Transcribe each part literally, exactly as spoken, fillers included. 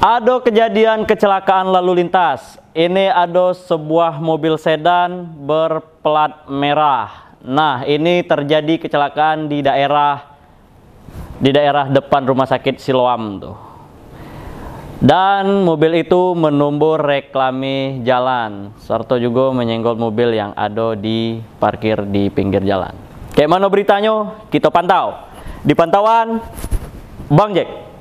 Ado kejadian kecelakaan lalu lintas. Ini ado sebuah mobil sedan berplat merah. Nah, ini terjadi kecelakaan di daerah di daerah depan rumah sakit Siloam tuh. Dan mobil itu menumbur reklame jalan, serta juga menyenggol mobil yang ado di parkir di pinggir jalan. Kayak mana beritanya? Kita pantau. Di pantauan Bang Jack.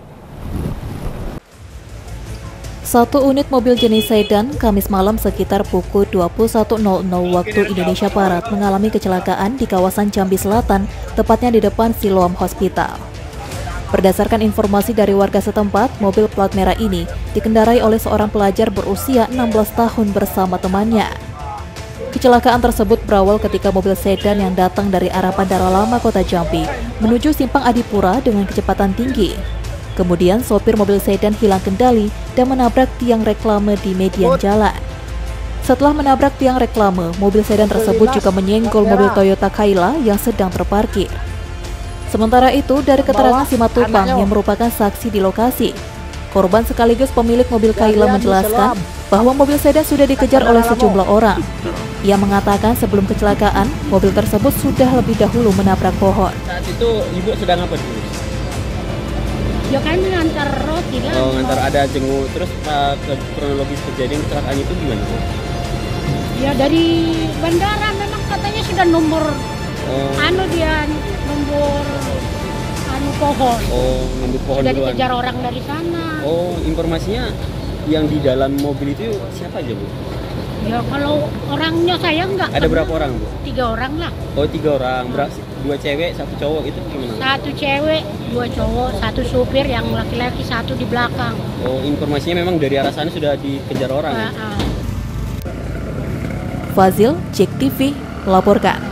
Satu unit mobil jenis sedan Kamis malam sekitar pukul dua puluh satu nol nol waktu Indonesia Barat mengalami kecelakaan di kawasan Jambi Selatan, tepatnya di depan Siloam Hospital. Berdasarkan informasi dari warga setempat, mobil plat merah ini dikendarai oleh seorang pelajar berusia enam belas tahun bersama temannya. Kecelakaan tersebut berawal ketika mobil sedan yang datang dari arah Bandara Lama Kota Jambi menuju Simpang Adipura dengan kecepatan tinggi. Kemudian sopir mobil sedan hilang kendali dan menabrak tiang reklame di median jalan. Setelah menabrak tiang reklame, mobil sedan tersebut juga menyenggol mobil Toyota Calya yang sedang terparkir. Sementara itu, dari keterangan Simatupang yang merupakan saksi di lokasi, korban sekaligus pemilik mobil Calya menjelaskan bahwa mobil sedan sudah dikejar oleh sejumlah orang. Ia mengatakan sebelum kecelakaan, mobil tersebut sudah lebih dahulu menabrak pohon. Saat itu ibu sedang apa dulu? Ya kan ngantar road hilang. Oh, ngantar ada jenguk. Terus uh, ke kronologis kejadian kecelakaan itu gimana? Ya dari bandara memang katanya sudah nomor oh. anu dia nomor anu pohon. Oh, nomor pohon sudah duluan. Dikejar orang dari sana. Oh, informasinya yang di dalam mobil itu siapa aja, Bu? Ya kalau orangnya saya enggak. Ada berapa orang, Bu? Tiga orang lah. Oh, tiga orang. Berarti dua cewek, satu cowok itu gimana? Satu cewek, dua cowok, satu supir yang laki-laki, satu di belakang. Oh, informasinya memang dari arah sana sudah dikejar orang. Uh -uh. Ya? Fazil, Jek T V, melaporkan.